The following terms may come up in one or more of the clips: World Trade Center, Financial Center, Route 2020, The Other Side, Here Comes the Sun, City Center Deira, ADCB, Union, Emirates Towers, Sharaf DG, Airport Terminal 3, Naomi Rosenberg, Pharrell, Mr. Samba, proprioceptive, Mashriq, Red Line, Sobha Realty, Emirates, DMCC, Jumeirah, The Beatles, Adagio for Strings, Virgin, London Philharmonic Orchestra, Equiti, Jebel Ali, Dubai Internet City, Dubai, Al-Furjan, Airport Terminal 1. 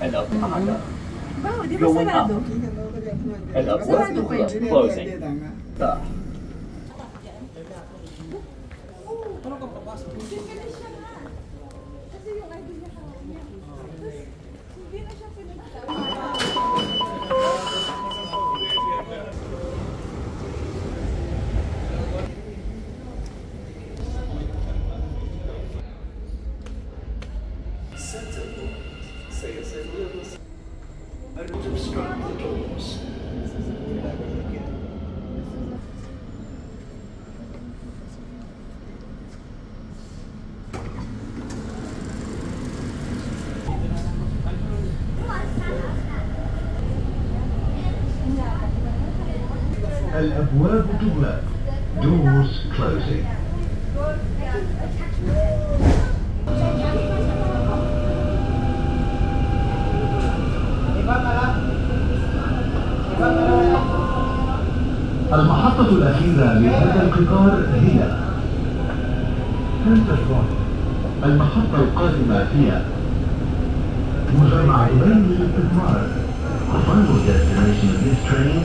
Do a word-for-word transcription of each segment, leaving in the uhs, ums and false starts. And up, mm-hmm. Wow, di ba sarado? And up, sarado kayo. Closing. Duh. الأبواب تغلق. Doors closing. المحطة الأخيرة لهذا القطار هي سنتربوينت. المحطة القادمة هي مجمع دبي للاستثمار. The final destination of this train is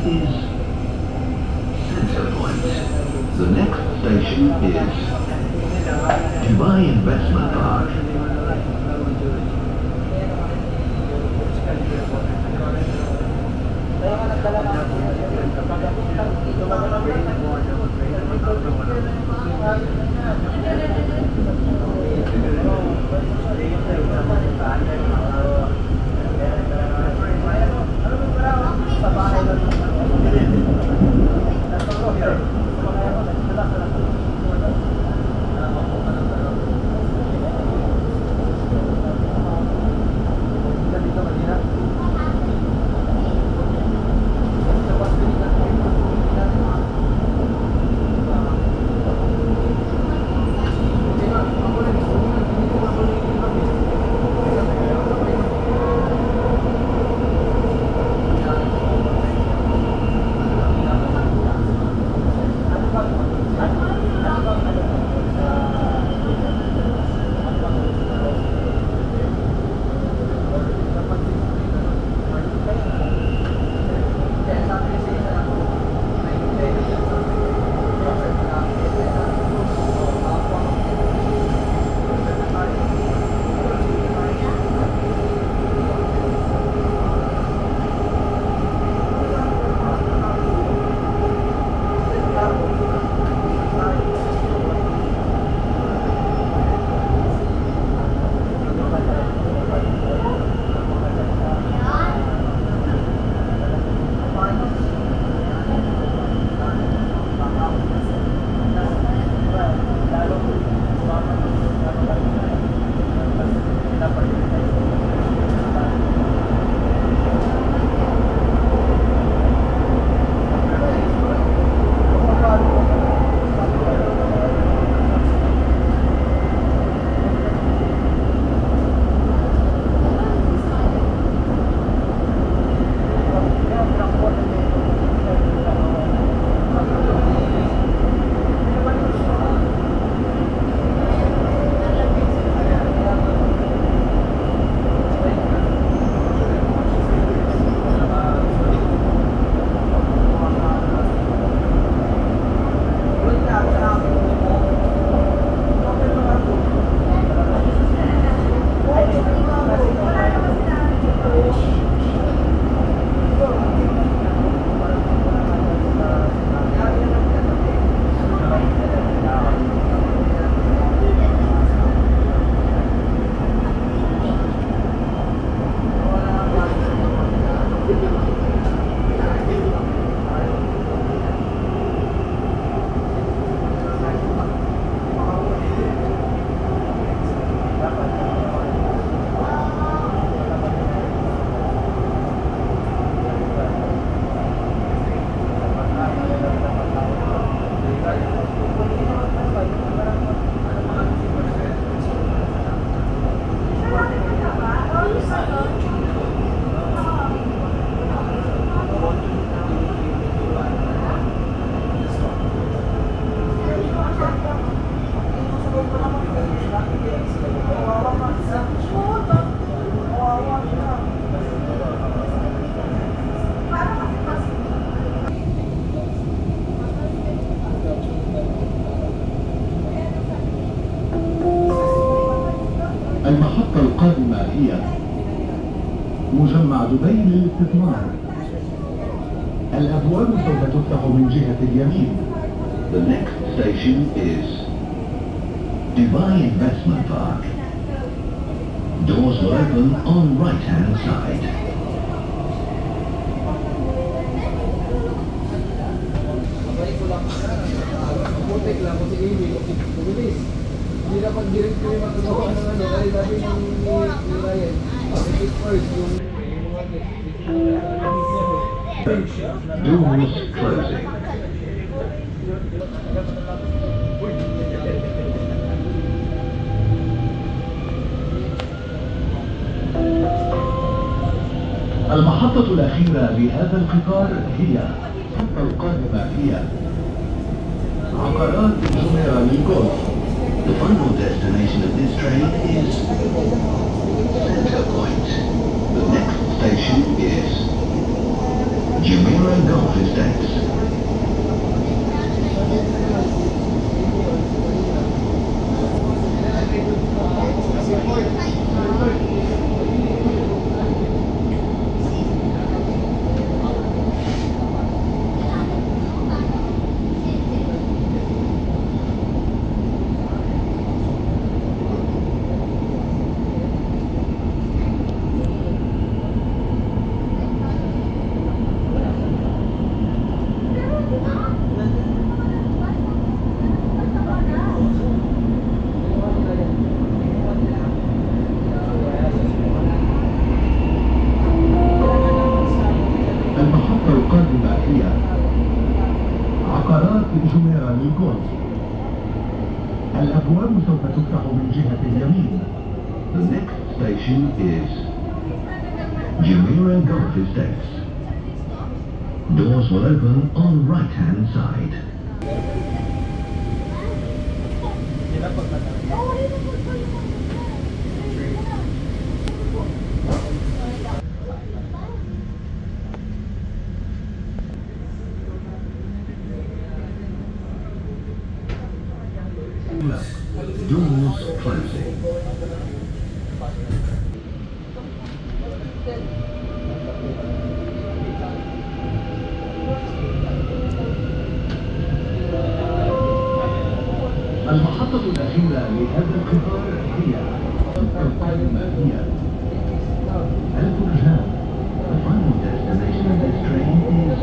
Centrepoint. The next station is Dubai Investment Park. Gracias. المحطة القادمة هي مجمع دبي للاستثمار. الأبواب سوف تفتح من جهة اليمين. The next station is Dubai Investment Park. Doors will open on right-hand side. Doors closing. المحطة الأخيرة لهذا القطار هي المحطة القادمة هي عقارات جميراني جولف. The final destination of this train is Centrepoint. The next station is Jumeirah Golf Estates. الأبواب سوف تفتح من جهة اليمين. The next station is Jumeirah Golf Estates. Doors will open on right-hand side. Doors closing. المحطة الأخيرة لهذا القطار هي القادمة هي البرجان. The final destination of this train is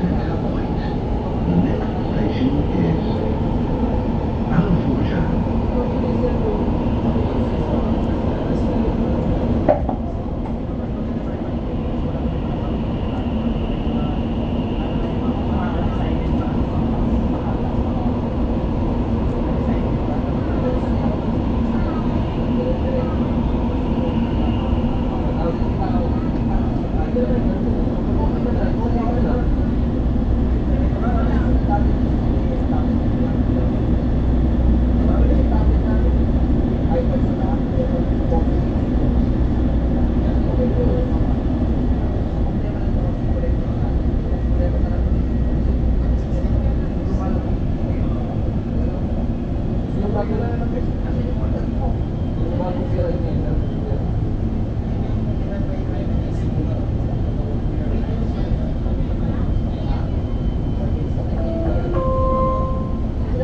Centrepoint. The next station is Al-Furjan.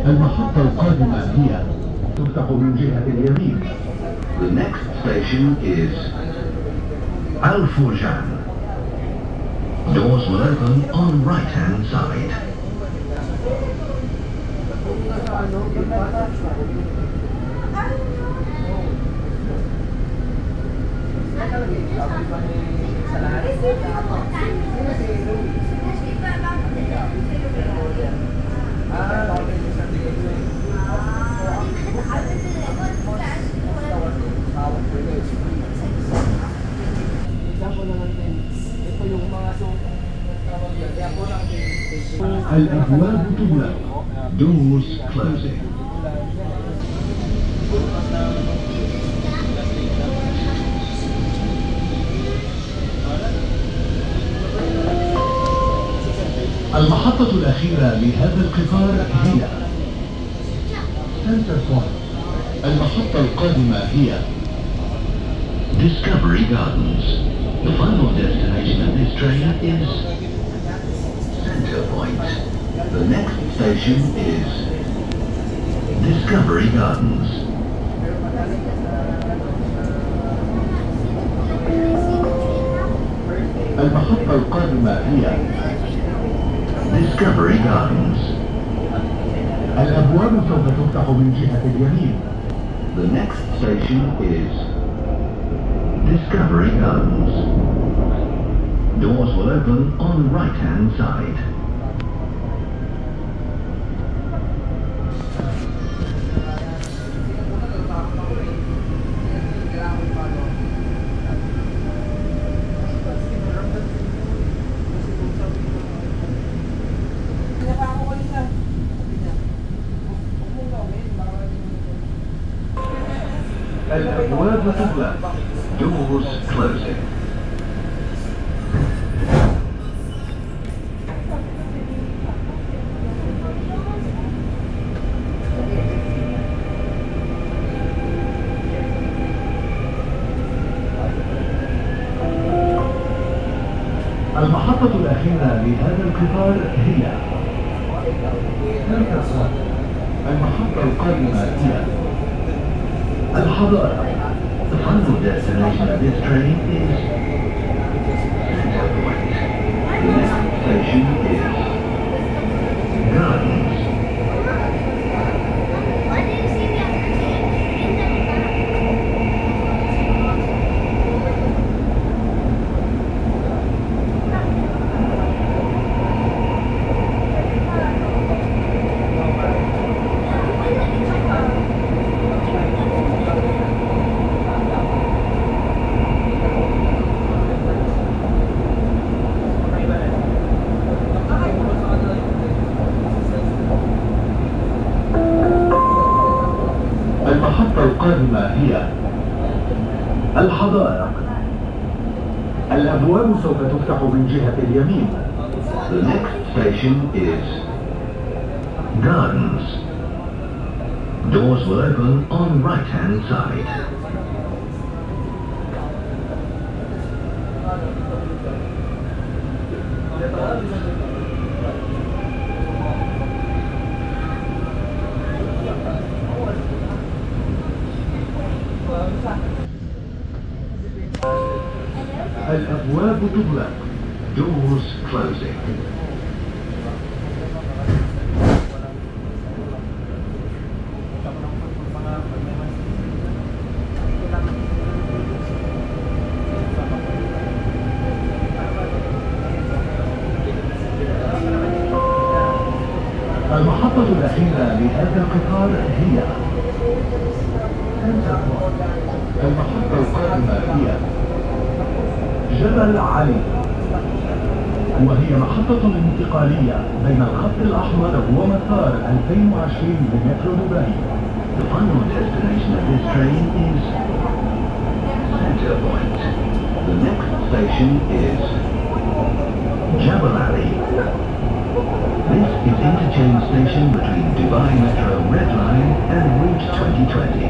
المحطة القادمة هي تفتح من جهة اليمين. The next station is Al-Furjan. Doors will open on right-hand side. الأبواب تغلق. Doors closing. المحطة الأخيرة لهذا القطار هي Centrepoint. المحطة القادمة هي Discovery Gardens. The final destination of this train is Centrepoint. The next station is Discovery Gardens. المحطة القادمة هي Discovery Gardens. الأبواب سوف تفتح من جهة اليمين. The next station is Discovery Gardens. Doors will open on the right-hand side. Word with a word. Doors closing. المحطة الأخيرة لهذا القطار هي المحطة القادمة هي الحضارة. The final destination of this train is Centrepoint. The next station is Gardens. المحطة القادمة هي الحدائق. الأبواب سوف تفتح من جهة اليمين. The next station is Gardens. Doors will open on right-hand side. الأبواب تغلق. Doors closing. المحطة الأخيرة لهذا القطار هي المحطة القادمة هي جبل علي، وهي محطة انتقالية بين الخط الأحمر ومسار ألفين وعشرين لمترو دبي. The final destination of this train is Centrepoint. The next station is Jebel Ali. This is interchange station between Dubai Metro Red Line and Route twenty twenty.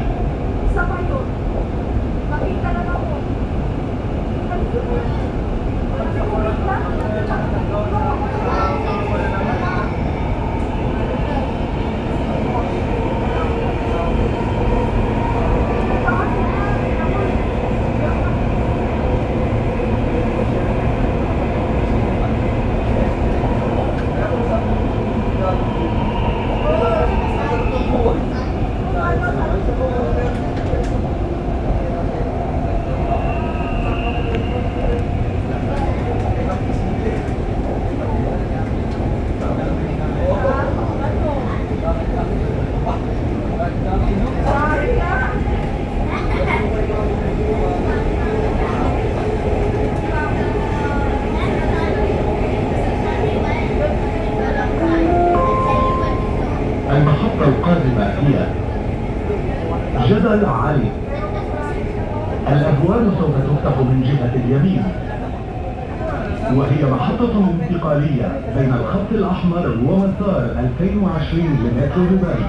جبل علي. الأبواب سوف تفتح من جهة اليمين، وهي محطة انتقالية بين الخط الأحمر ومسار ألفين وعشرين لمترو دبي.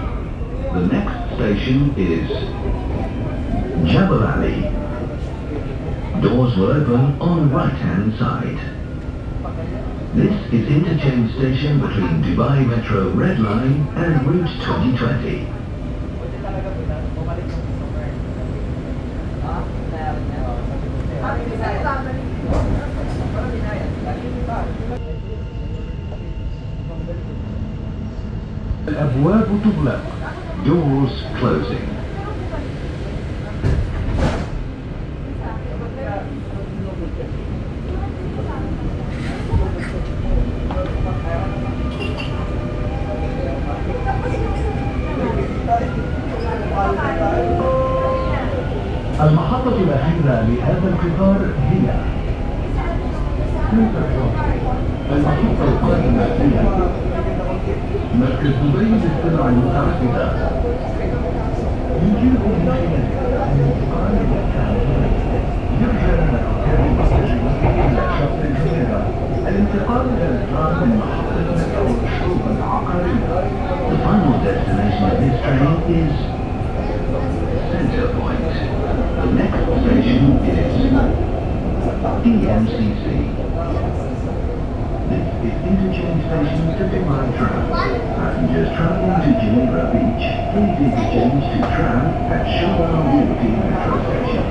The next station is Jebel Ali. Doors will open on the right-hand side. This is interchange station between Dubai Metro Red Line and Route twenty twenty. الأبواب تغلق. Doors closing. المحطة الأخيرة لهذا القطار هي المحطة القادمة هي مركز دبي للسلع المتعددة. يمكنكم من خلالها أن الانتقال إلى التعاملات. يرجى لنا ركاب المستجدين إلى شط الجزيرة. الانتقال إلى الترام من محطة مترو الشروق العقارية. The final destination of this train is Centrepoint. The next station is D M C C. This is interchange station to Dubai Tram. Passengers travelling to Geneva Beach, please interchange to tram at Sobha Realty Metro Station.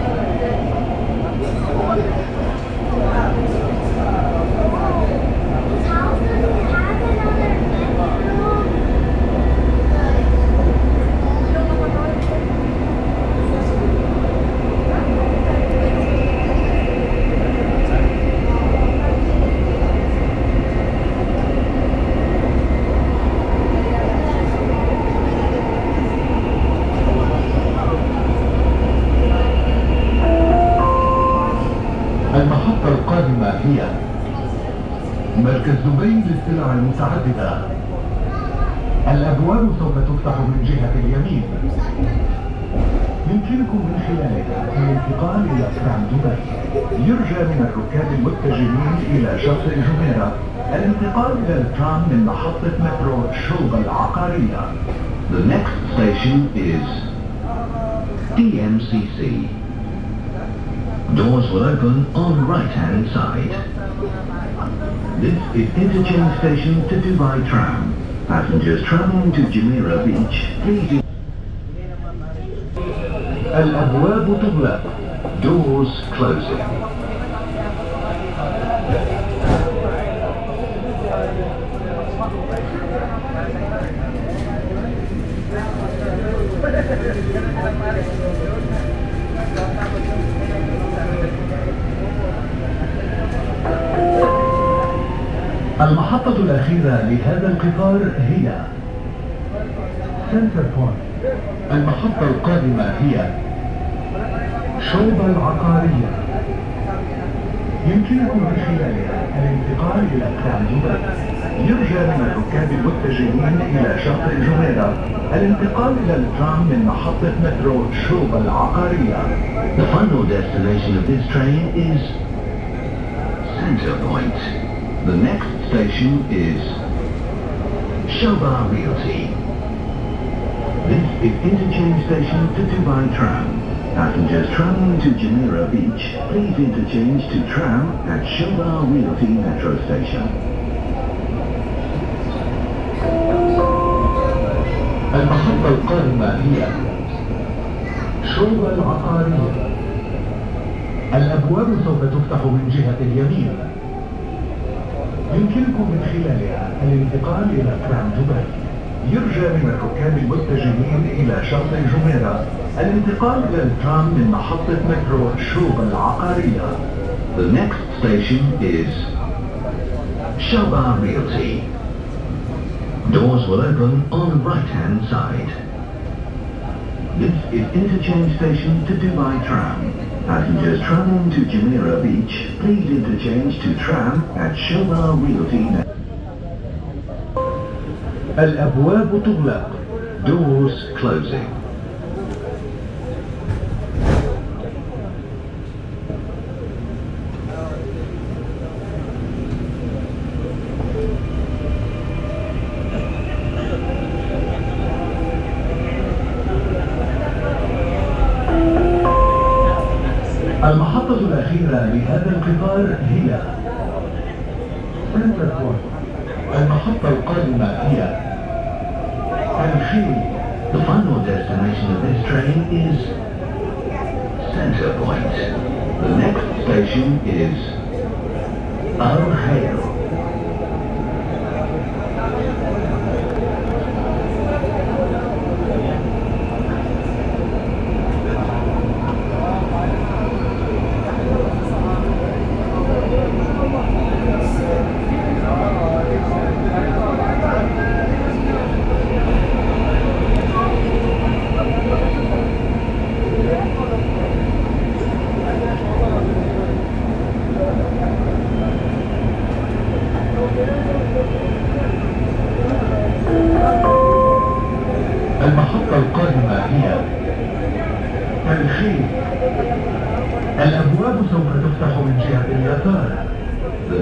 المحطة القادمة هي مركز دبي للسلع المتعددة. الأبواب سوف تفتح من جهة اليمين. يمكنكم من خلالها الانتقال إلى ترام دبي. يرجى من الركاب المتجهين إلى شط الجزيرة الانتقال إلى الترام من محطة مترو شوبة العقارية. The next station is D M C C. Doors will open on right-hand side. This is interchange station to Dubai Tram. Passengers traveling to Jumeirah Beach, please. الأبواب تغلق. Doors closing. المحطة الأخيرة لهذا القطار هي سنتربوينت. المحطة القادمة هي شوبة العقارية. يمكنكم من خلالها الانتقال إلى ترام دبي. يرجى من الركاب المتجهين إلى شط الجزيرة الانتقال إلى الترام من محطة مترو شوبة العقارية. The final destination of this train is Centrepoint. The next station is Sobha Realty. This is interchange station to Dubai Tram. Passengers traveling to Jumeirah Beach, please interchange to tram at Sobha Realty Metro Station. المحطة القادمة هي شوبة العقارية. الأبواب سوف تفتح من جهة اليمين. يمكنكم من خلالها الانتقال إلى ترام دبي. يرجى من الركاب المتجهين إلى شط الجميرة الانتقال إلى الترام من محطة مترو شوبة العقارية. The next station is Sobha Realty. Doors will open on the right-hand side. This is interchange station to Dubai Tram. Passengers traveling to Jumeirah Beach, please interchange to tram at Sobha Realty. الأبواب تغلق. Doors closing. المحطة الأخيرة لهذا القطار هي سنتربوينت. المحطة القادمة هي الخيمي. The final destination of this train is Centrepoint. The next station is Al-Furjan. The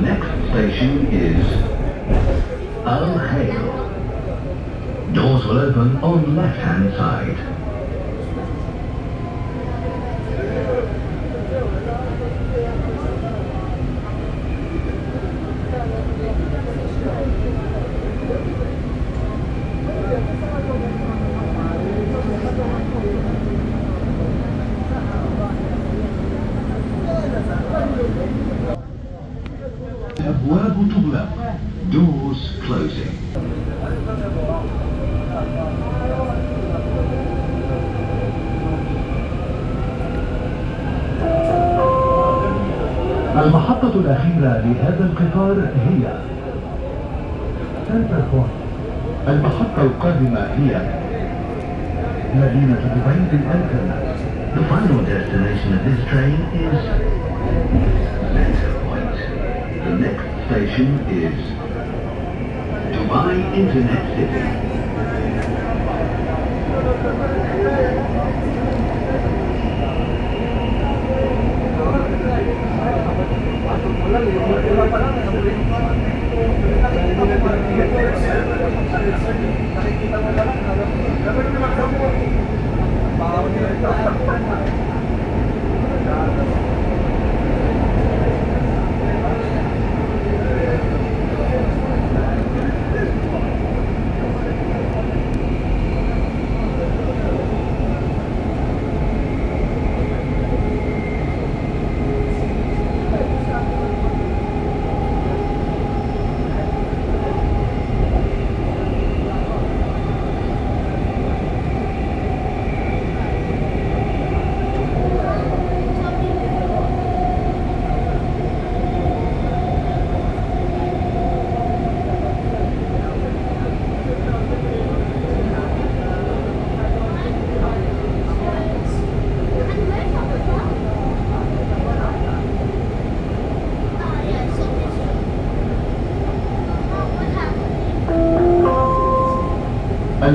next station is Al-Furjan. Doors will open on left-hand side. Abwab tublaq. Doors closing. المحطة الأخيرة لهذا القطار هي سنتربوينت. المحطة القادمة هي مدينة دبي الأنفاس. The final destination of this train is Centrepoint. The next station is Dubai Internet City.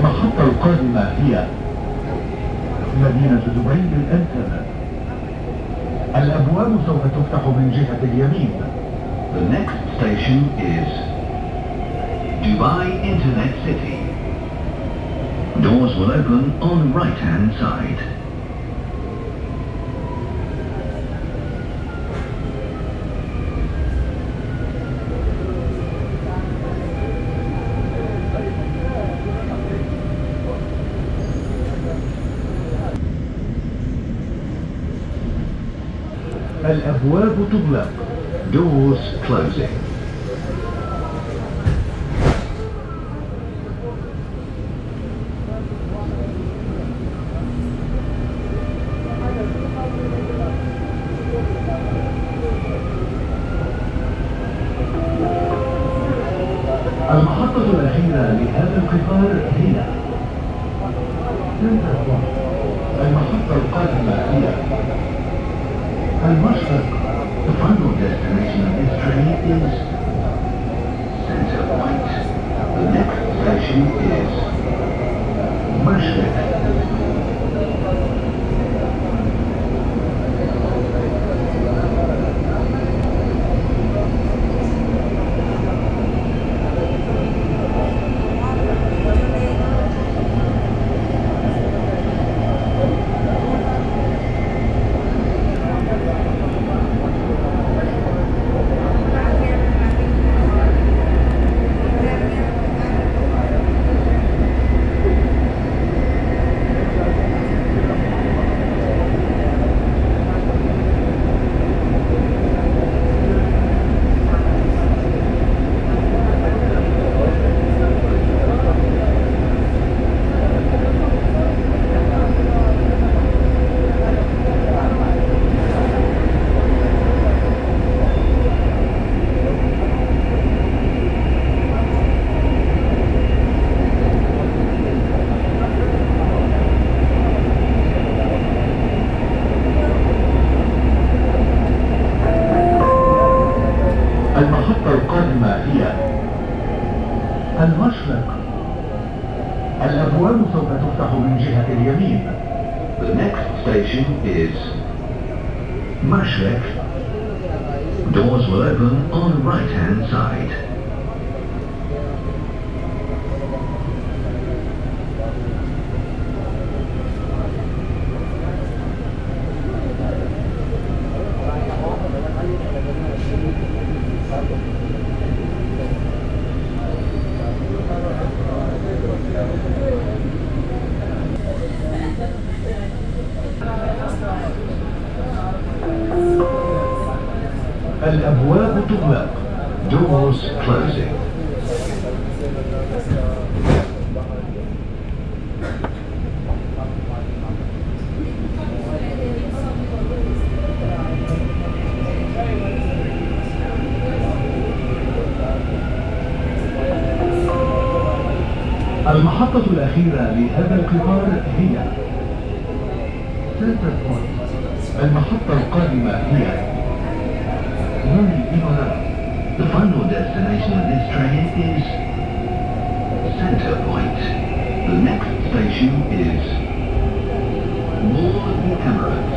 المحطة القادمة هي مدينة دبي الأنفاس. الأبواب سوف تفتح من جهة اليمين. The next station is Dubai Internet City. Doors will open on right-hand side. الأبواب تغلق. Doors closing. المحطة الأخيرة لهذا القطار هي سنتربوينت. المحطة القادمة هي المشرق. The final destination of this train is Centrepoint. The next station is Mashriq. الأبواب سوف تفتح من جهة اليمين. The next station is Mashrek. Doors will open on right hand side. الأبواب تغلق. Doors closing. المحطة الأخيرة لهذا القطار هي Centrepoint. المحطة القادمة هي The final destination of this train is Centrepoint. The next station is Mall of the Emirates.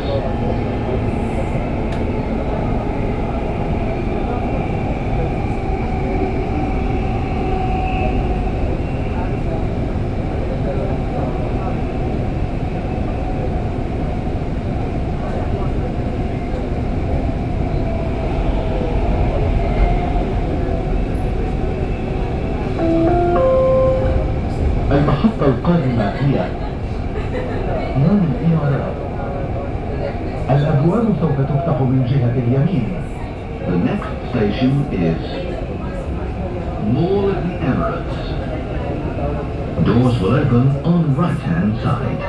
الأبواب سوف تفتح من جهة اليمين. The next station is Mall of the Emirates. Doors will open on right hand side.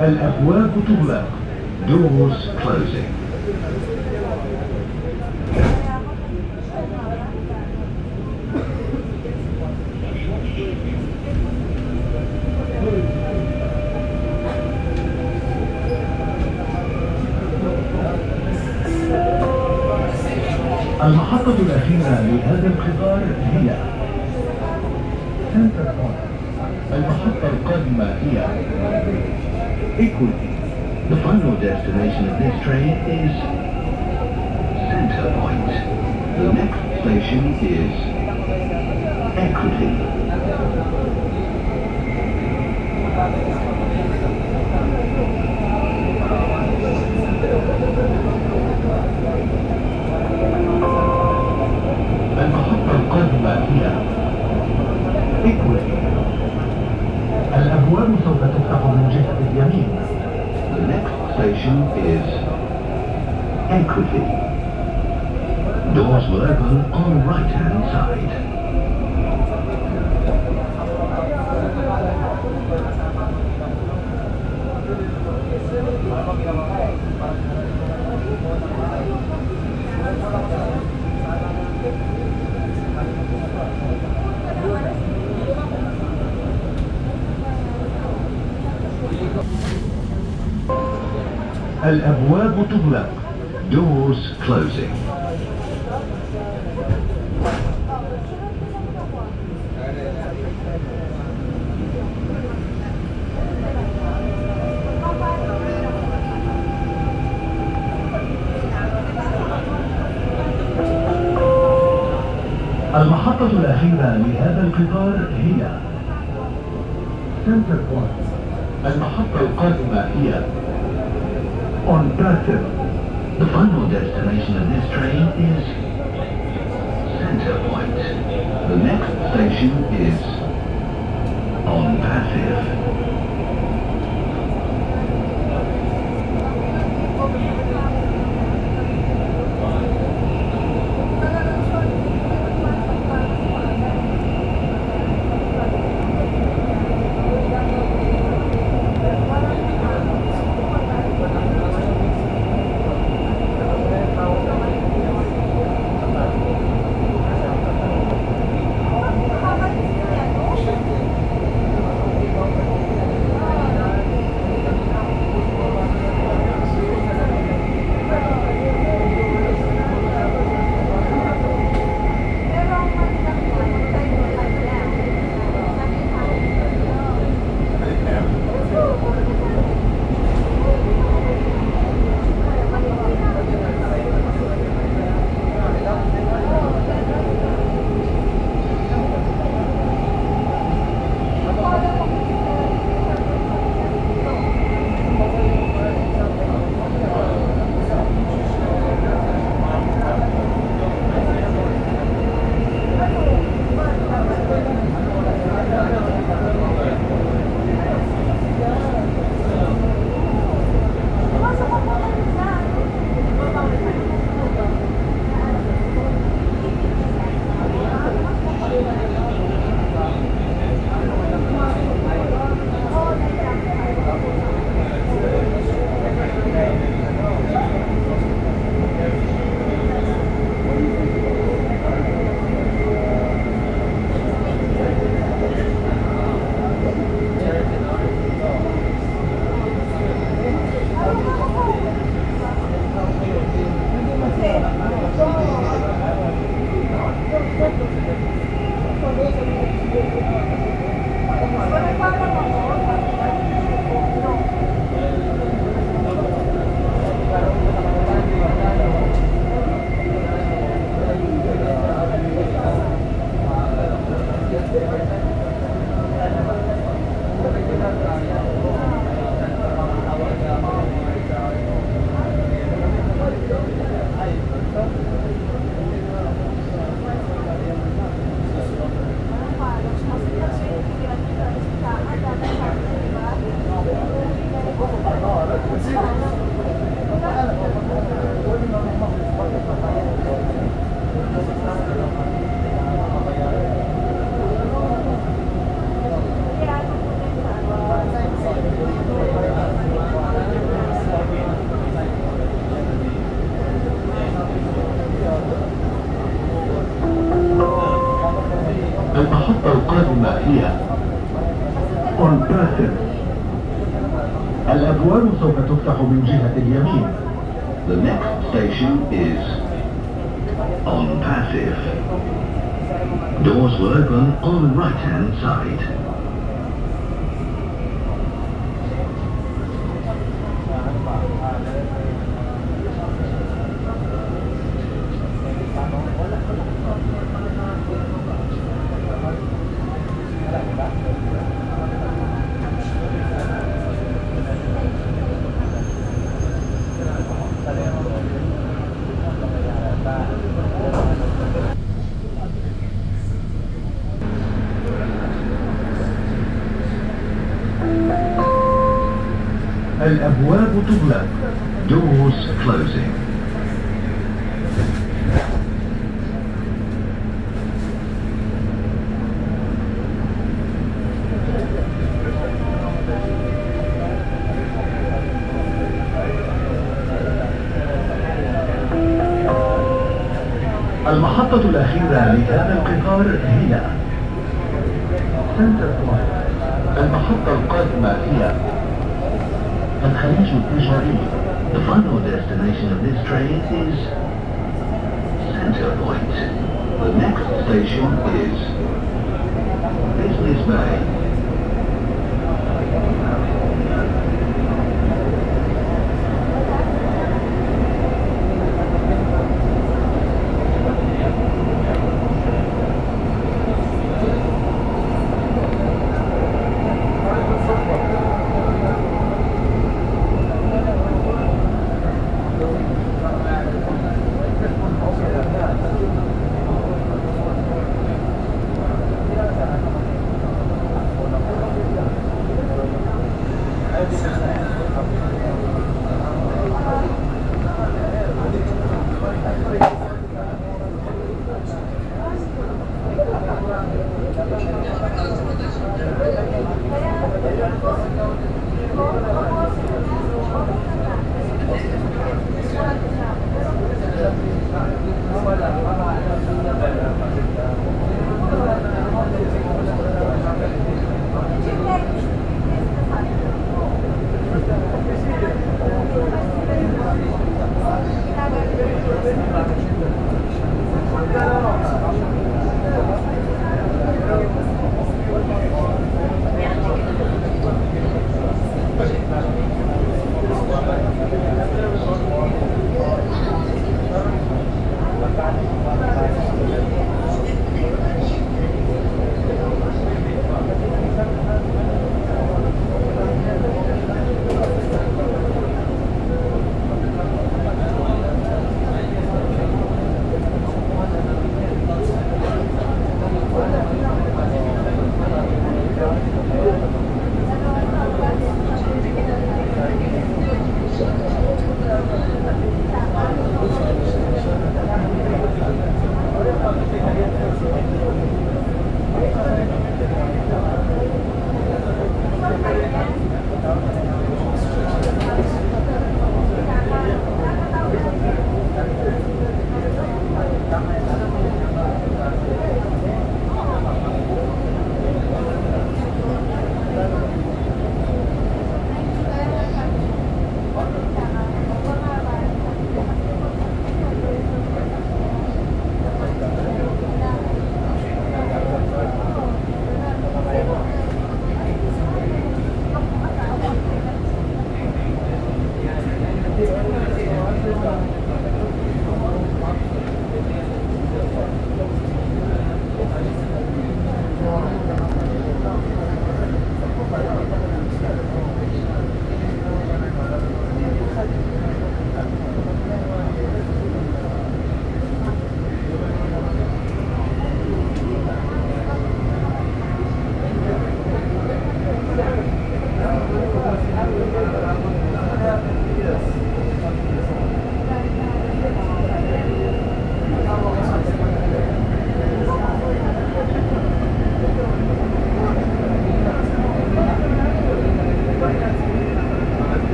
الأبواب تغلق. Doors closing. المحطة الأخيرة لهذا القطار هي Centrepoint. المحطة القادمة هي Equiti. The final destination of this train is Centrepoint. The next station is Equiti. المحطة القادمة هي Equiti. الأبواب سوف تفتح من جهة اليمين. The next station is Equiti. Doors will open on right hand side. الأبواب تغلق. Doors closing. المحطة الأخيرة لهذا القطار هي Centrepoint. المحطة القادمة هي Onpass. The final destination of this train is Centrepoint. The next station is Onpass. المحطة القادمة هي أونباس. الأبواب سوف تفتح من جهة اليمين. The next station is Onpass. Doors will open on the right-hand side. الأبواب تغلق. Doors closing. المحطة الأخيرة لهذا القطار هي سنتربوينت. المحطة القادمة هي الخليج التجاري. The final destination of this train is Centrepoint. The next station is Business Bay.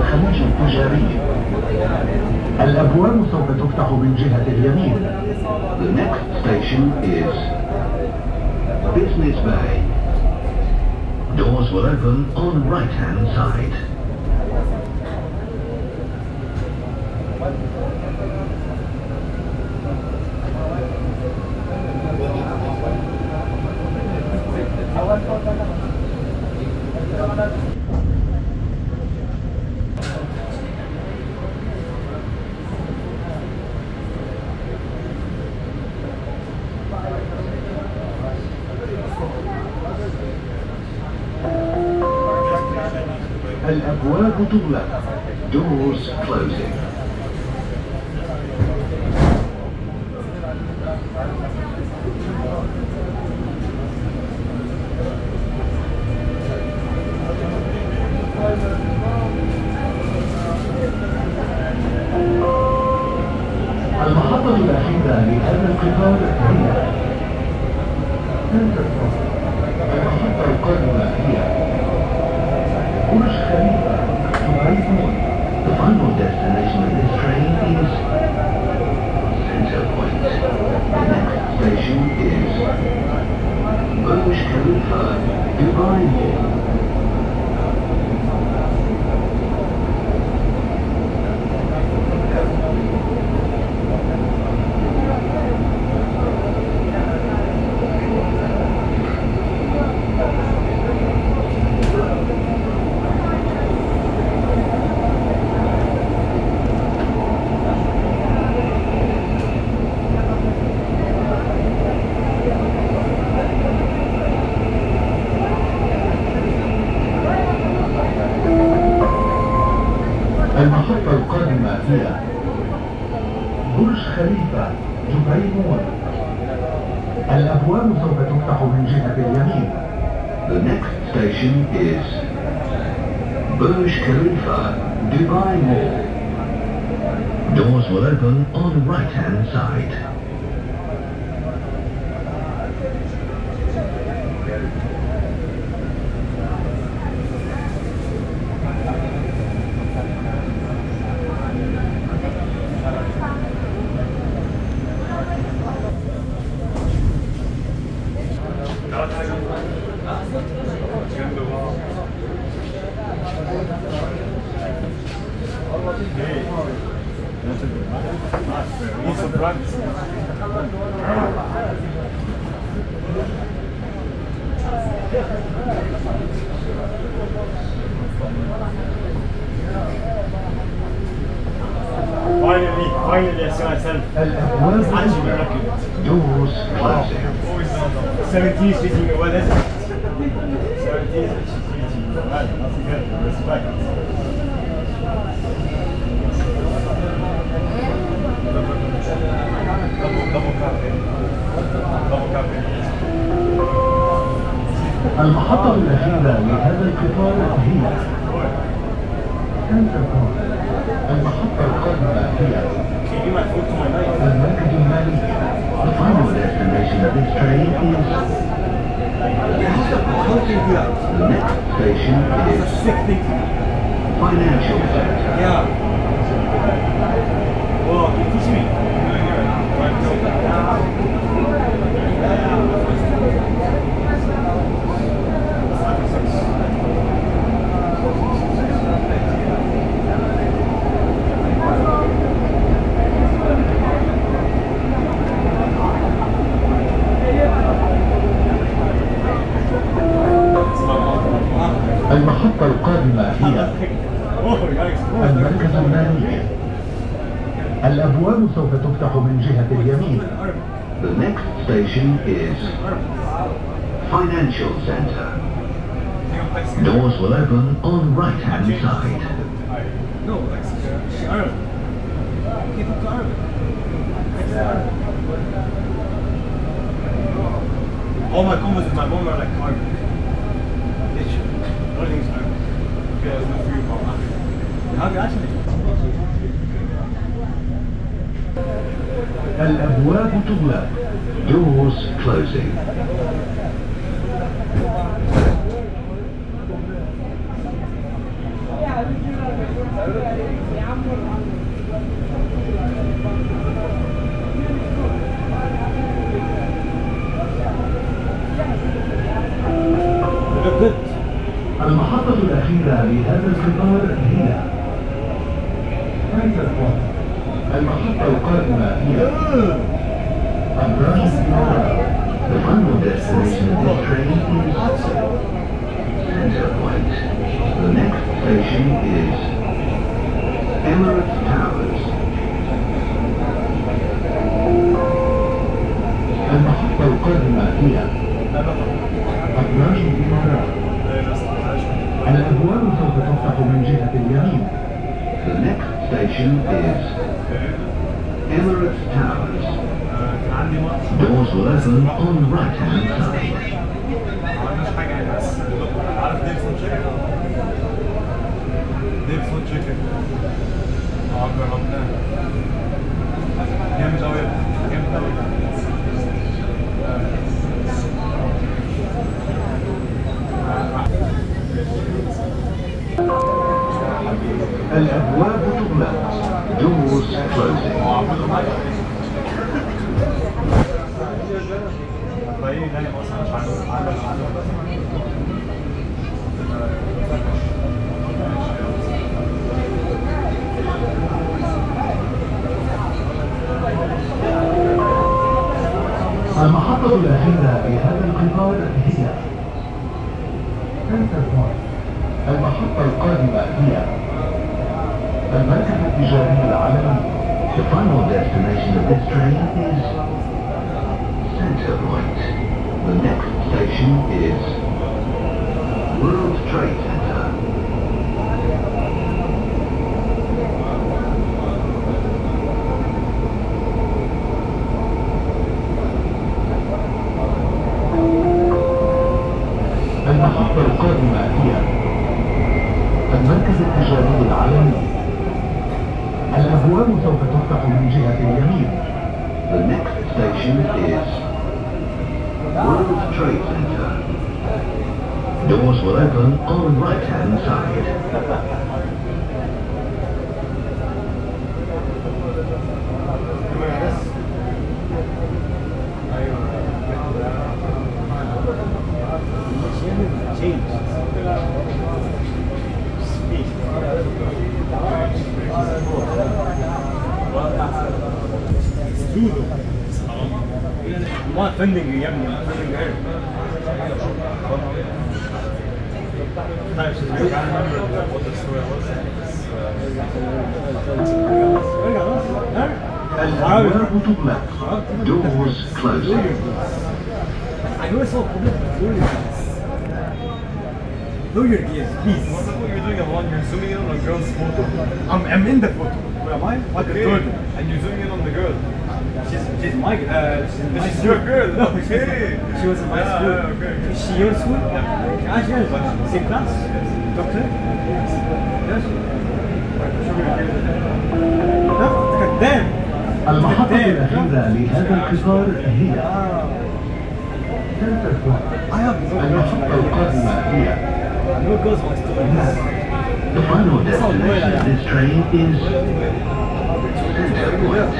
الخليج التجاري. الأبواب سوف تفتح من جهة اليمين. The next station is Business Bay. Doors will open on right-hand side. الأبواب تغلق. Doors closing. المحطة الأخيرة لهذا القطار هي سنتربوينت. المحطة القادمة هي برج خليفة دبي مول. The final destination of this train is Centrepoint. The next station is Burj Khalifa Dubai Mall. The next station is Burj Khalifa Dubai Mall. Doors will open on the right-hand side. المحطة الأخيرة لهذا القطار هي سنتربوينت. المحطة القادمة هي المركز المالي. The final destination of this train is the next station is Financial Center. المحطة القادمة هي المركز المالي. الأبواب سوف تفتح من جهة اليمين. The next station is Financial Center. Doors will open on right-hand side. No, that's all my combos with my mom are like carbon. Everything's carbon. Okay, there's no free from that. How do you actually? الأبواب تغلق. Doors closing. المحطة الأخيرة لهذا القطار هي المحطة القادمة هي أمراس نورا. The final destination of the train is Centrepoint. The next station is Emirates Towers. المحطة القادمة هي أبراج الإمارات. الأبواب سوف تفتح من جهة اليمين. The next station is Emirates Towers. Doors will open on the right hand side. الأبواب تغلق. Doors closing. المحطة الأخيرة في هذا القطار هي سنتربوينت. المحطة القادمة هي المركز التجاري العالمي. The final destination of this train is Centrepoint. The next station is World Trade Center. المحطة القادمة هي المركز التجاري العالمي. الأبواب سوف تفتح من جهة اليمين. The next station is World Trade Center. Doors will open on the right hand side. ما فندق يا ابني فندق غير طيب. She's, she's my girl. Uh, she's, no, she's your girl. No, she, she was in my ah, school. Okay. Is she your school? No. Ah, she has. Same class? Yes. Doctor? Yes. Yes. Damn. المحطة الأخيرة لهذا القطار هي المحطة القادمة هي The final destination of this train is Centrepoint.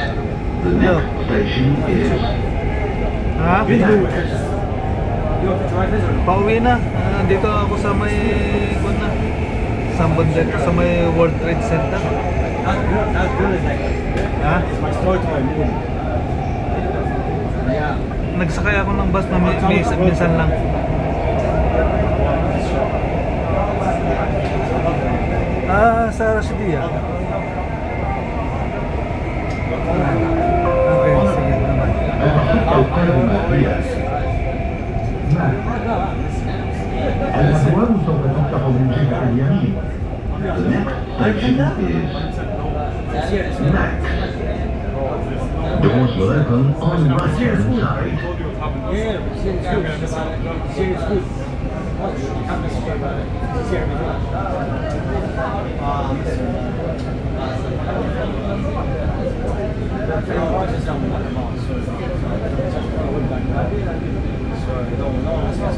The next station is Union. Pauwi na. Nandito ako sa may kun na. Sambon dito sa may World Trade Center. That's good. That's good. Ha? It's my story to my moon. Yeah. Nagsakay ako ng bus na may minsan lang. Ah, sa Sharaf D G. الأبواب سوف تفتح من جهة اليمين. The next station is Max. Doors will open on the right hand side. I don't know.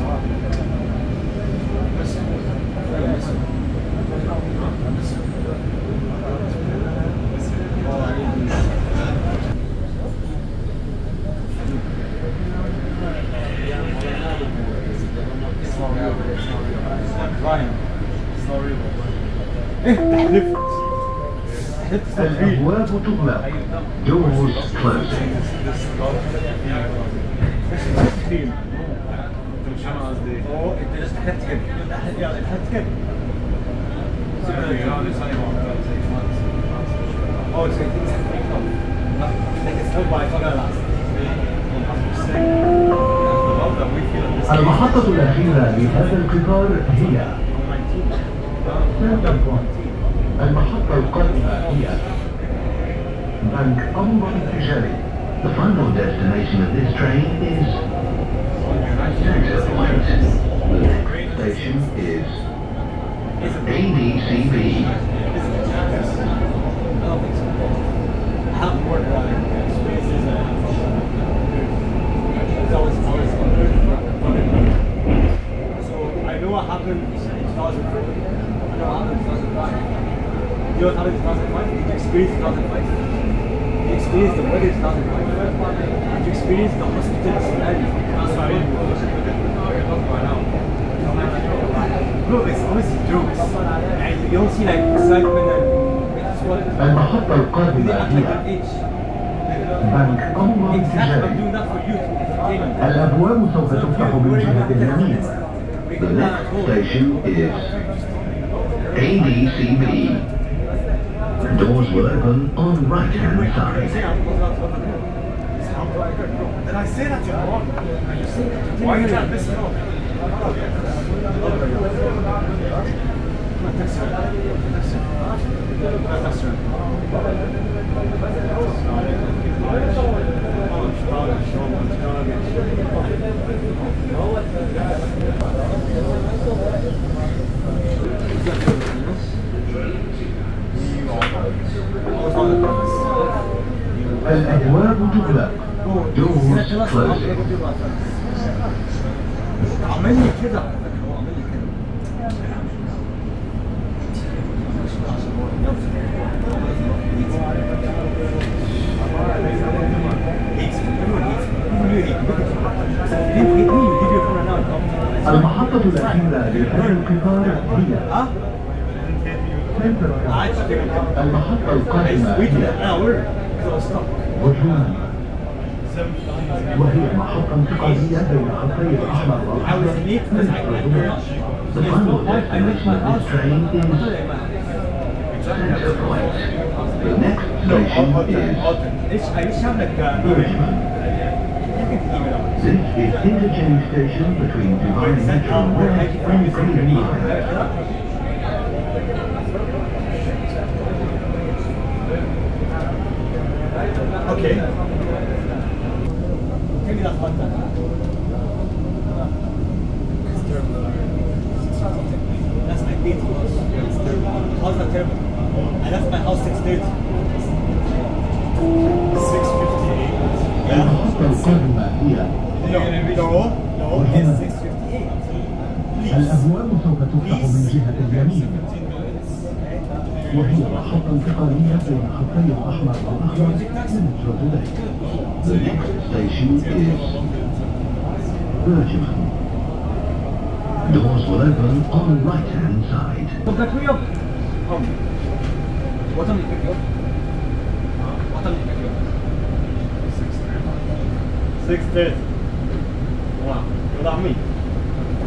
ولفت حتى البيت. الابواب تغلق. Doors closing. المحطة الأخيرة لهذا القطار هي المحطة القادمة هي بنك أمر التجاري. The final destination of this train is Centrepoint. The next station is A D C B. I know what happened in two thousand four, I know what happened in two thousand five, you know what happened in two thousand five, you experienced two thousand five, you experienced the weather in two thousand five, you experienced the hospital scenario, that's why I didn't know now. Bro, it's honestly jokes, and you don't see like excitement and it's what it is. They act like an itch. Exactly, I'm doing that for you to entertain them. The next station is A D C B. Doors will open on right hand side. And I say that to you. Why are you not missing off? الأبواب تغلق. Doors closing. عملني كده. المحطة الأخيرة لهذا القطار هي المحطة القادمة هي برجومان، وهي محطة انتقالية بين الخطين الأحمر والأحمر من برجومان. The final destination of this train is Centrepoint. The next station is Virgin. This is interchange station between Dubai Metro West and Green Line. Okay. Give me that one. That's my gate. How's the terminal? I left my house six thirty. six fifty-eight. Yeah. الأبواب سوف تفتح من جهة اليمين، وهي محطة انتقالية بين الخطين الأحمر والأخضر من مترو دبي. The next station is Virgin. Doors will open on the right hand side. six thirty. Wow, without me.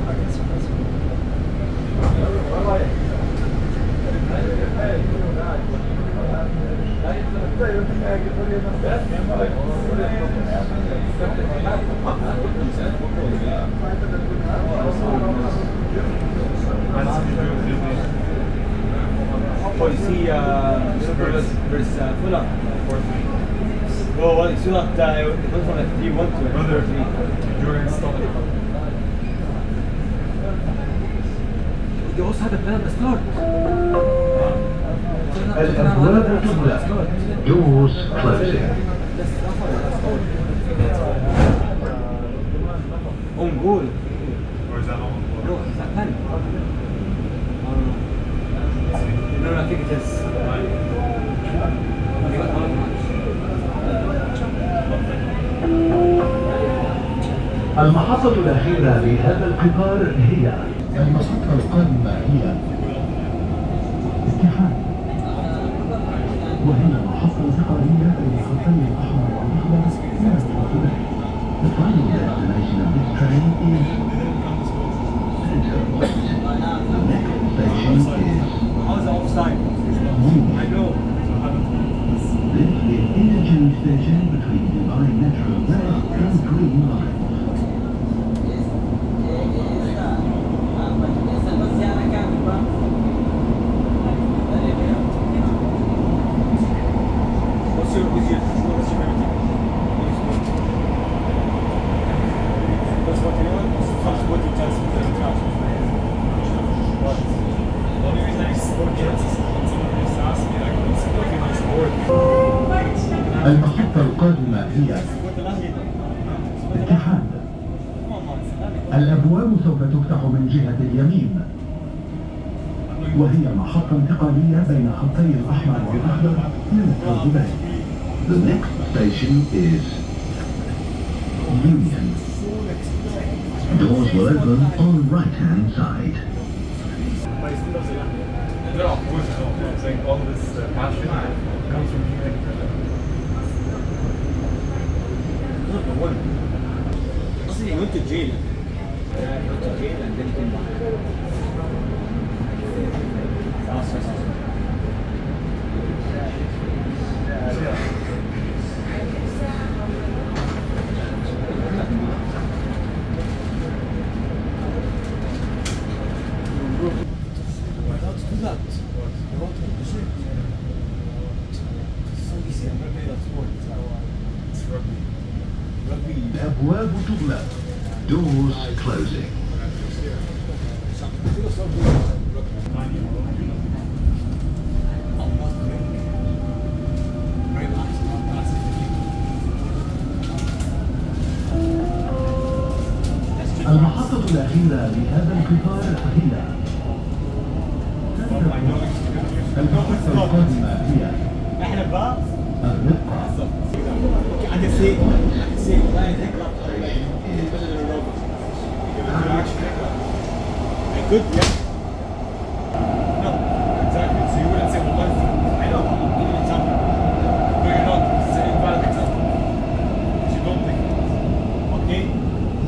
I guess that's good. Oh, you see, uh, there's uh, Fuller for me. Oh, well, it's not that uh, it was one that you want to. Brother, you're installing it. You also had a plan at the start. الأبواب تغلق. Doors closing. On goal. Or is that on goal? No, is that ten? I don't know. No, no, I think it is. I think it's on goal. المحطة الأخيرة لهذا القطار هي المحطة القادمة هي الاتحاد. station between Dubai Metro Red and Green Line. المحطة القادمة هي الاتحاد. الأبواب سوف تفتح من جهة اليمين، وهي محطة انتقالية بين خطي الأحمر والأخضر لمترو دبي. The next station is Union. Doors will open on right-hand side. All this passion comes from here. He went to jail. Yeah, he went to jail and then he came back. Why not do that? They want to do shit. It's so easy. I'm ready. That's what it's our. It's rugby. الأبواب تغلق. Doors closing. المحطة الأخيرة لهذا القطار هي المحطة القادمة هي الرقة. The good, yeah. No, exactly. So you wouldn't say the best. I know. Give an example. No, you're not saying a bad example. Because you don't think. Okay.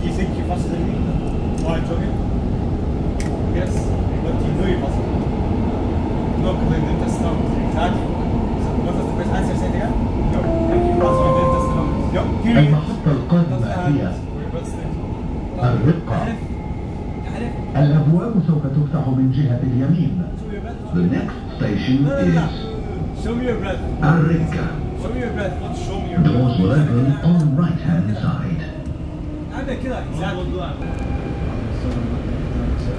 You think you're faster than me? Why joking? Yes, but you know you're faster. No, because I didn't test them. Exactly. So what was the best answer? Say it again. No, thank you. Also, I didn't test them. No, period. الرقة. الأبواب سوف تفتح من جهة اليمين. The next station is الرقة. Doors will open on right hand side. الأبواب تغلق. Doors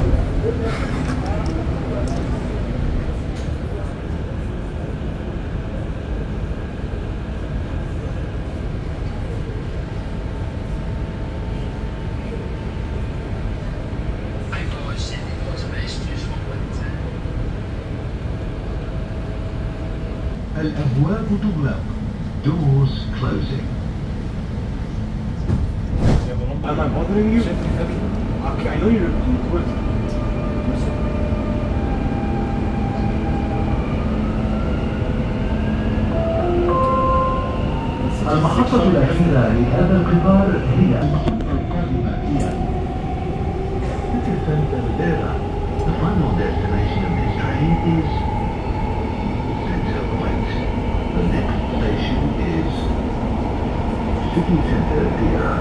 closing. Am I bothering you? Okay, I know you're in the world. المحطة الأخيرة لهذا القطار هي المحطة القادمة هي City Center Deira. The final destination of this train is The next station is City Center Deira.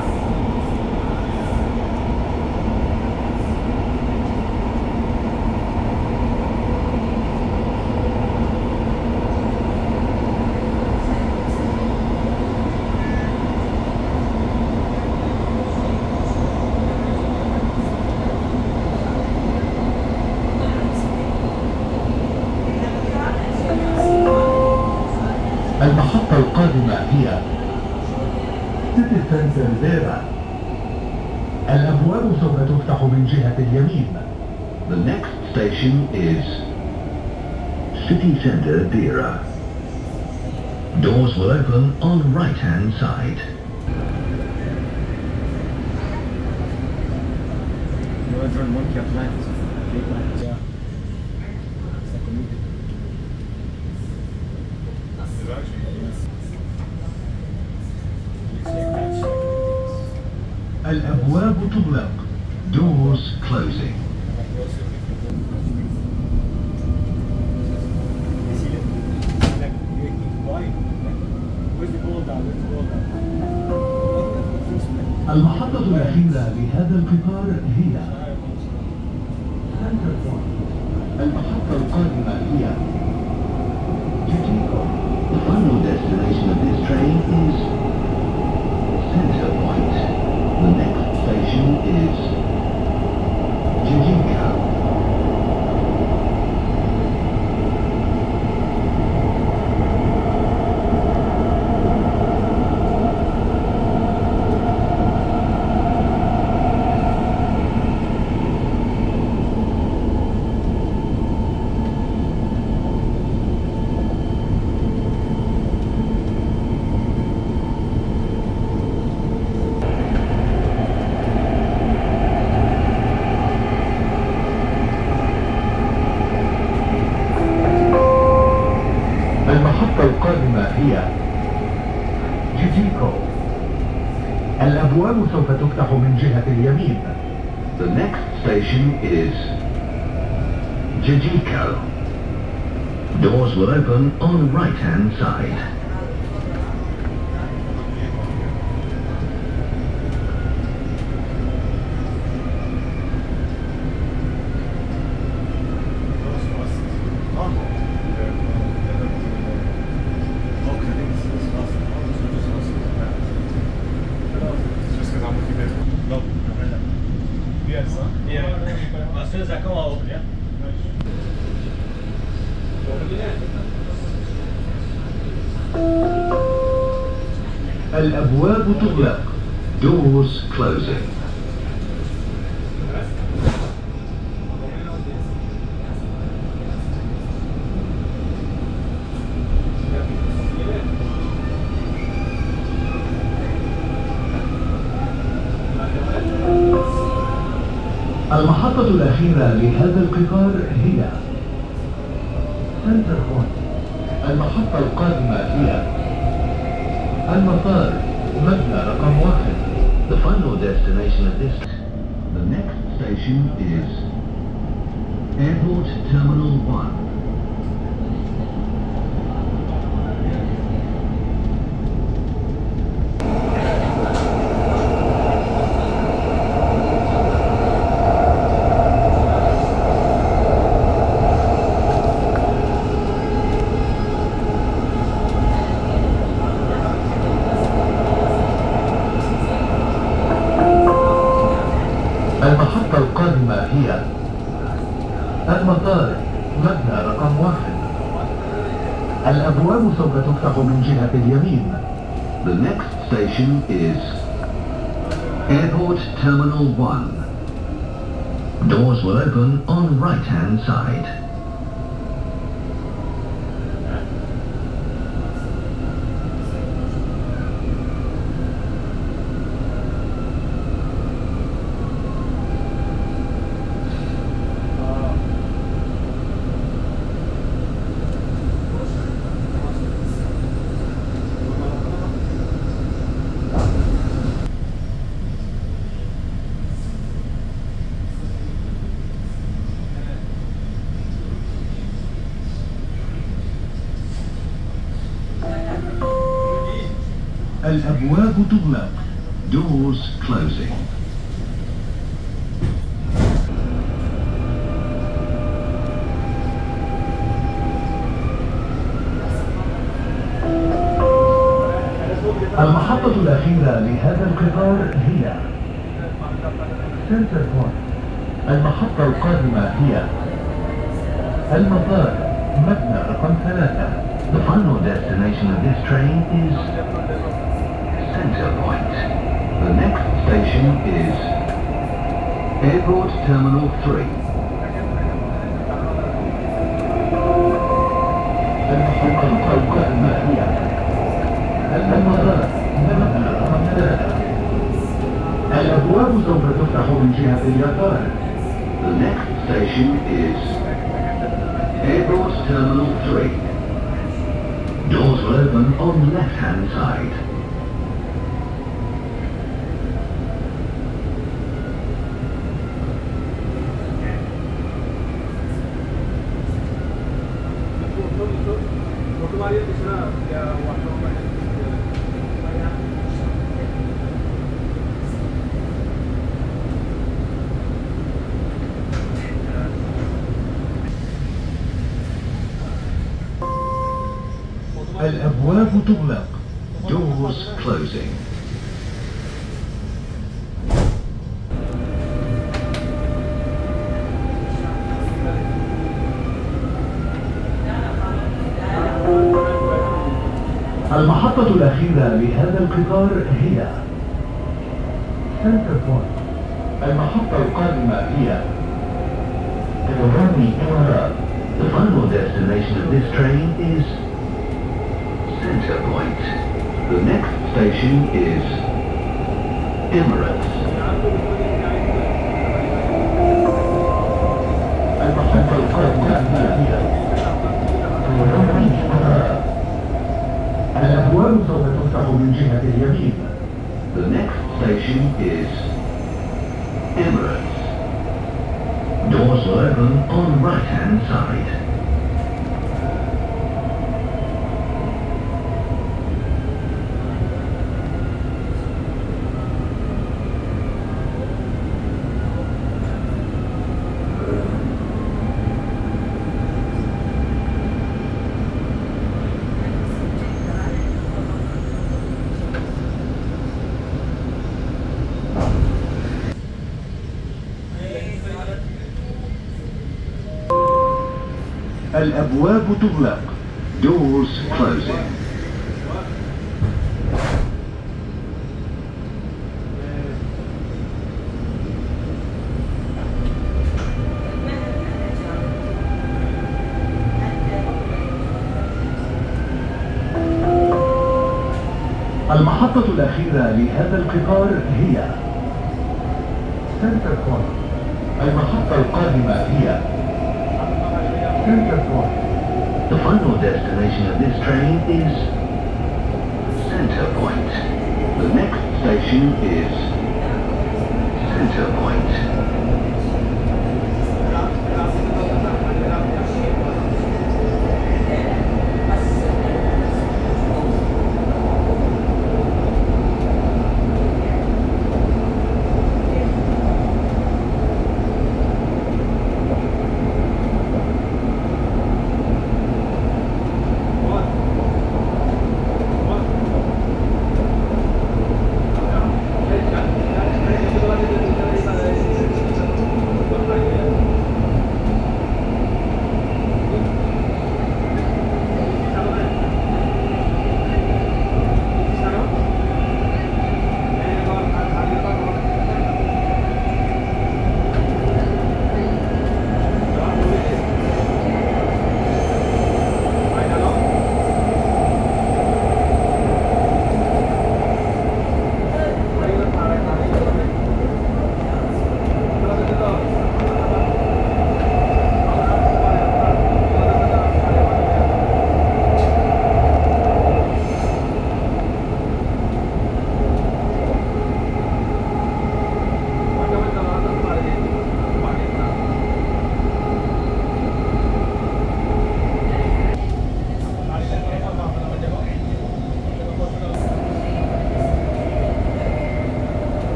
المحطة القادمة هي سيتي سنتر ديرا. الأبواب سوف تفتح من جهة اليمين. The next station is City Center Deira. Doors will open on right hand side. الأبواب تغلق. Doors closing. المحطة الأخيرة لهذا القطار هي سنتربوينت. المحطة القادمة هي جيتيكو. The final destination of this train is Centrepoint. The next station is Jijinka. الأبواب سوف تفتح من جهة اليمين. The next station is Jijiko. Doors will open on right hand side. الأبواب تغلق. Doors closing. المحطة الأخيرة لهذا القطار هي سنتربوينت. المحطة القادمة هي المطار مبنى رقم واحد. The final destination of this. The next station is Airport Terminal one. الأبواب سوف تفتح من جهة اليمين. The next station is Airport Terminal one. Doors will open on right-hand side. الأبواب تغلق. Doors closing. المحطة الأخيرة لهذا القطار هي سنتربوينت. المحطة القادمة هي المطار مبنى رقم ثلاثة. The final destination of this train is Centrepoint. The next station is Airport Terminal three. The next station is Airport Terminal three. Doors will open on left-hand side. Gracias. الأبواب تغلق. Doors closing. المحطة الأخيرة لهذا القطار هي سنتربوينت. المحطة القادمة هي توروني إمارات. The final destination of this train is Centrepoint. The next station is Emirates. المحطة القادمة هي توروني إمارات. الأبواب سوف تفتح من جهة اليمين. The next station is Emirates. Doors will open on right hand side. الأبواب تغلق. Doors closing. المحطة الأخيرة لهذا القطار هي سنتربوينت. المحطة القادمة هي Centrepoint. The final destination of this train is Centrepoint. The next station is Centrepoint.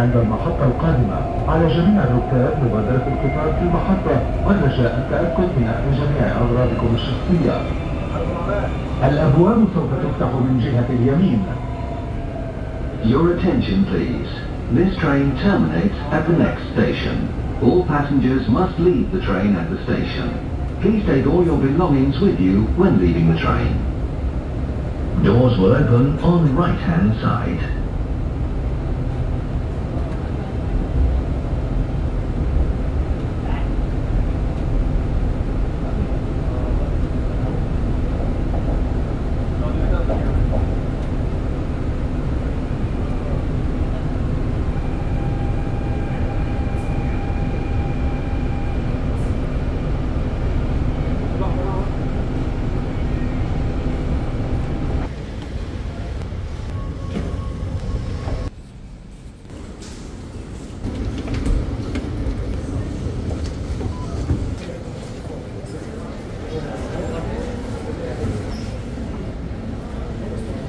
عند المحطة القادمة على جميع الركاب مبادرة القطار في المحطة ورجاء التأكد من أخذ جميع أغراضكم الشخصية. الأبواب سوف تفتح من جهة اليمين. Your attention please. This train terminates at the next station. All passengers must leave the train at the station. Please take all your belongings with you when leaving the train. Doors will open on right hand side.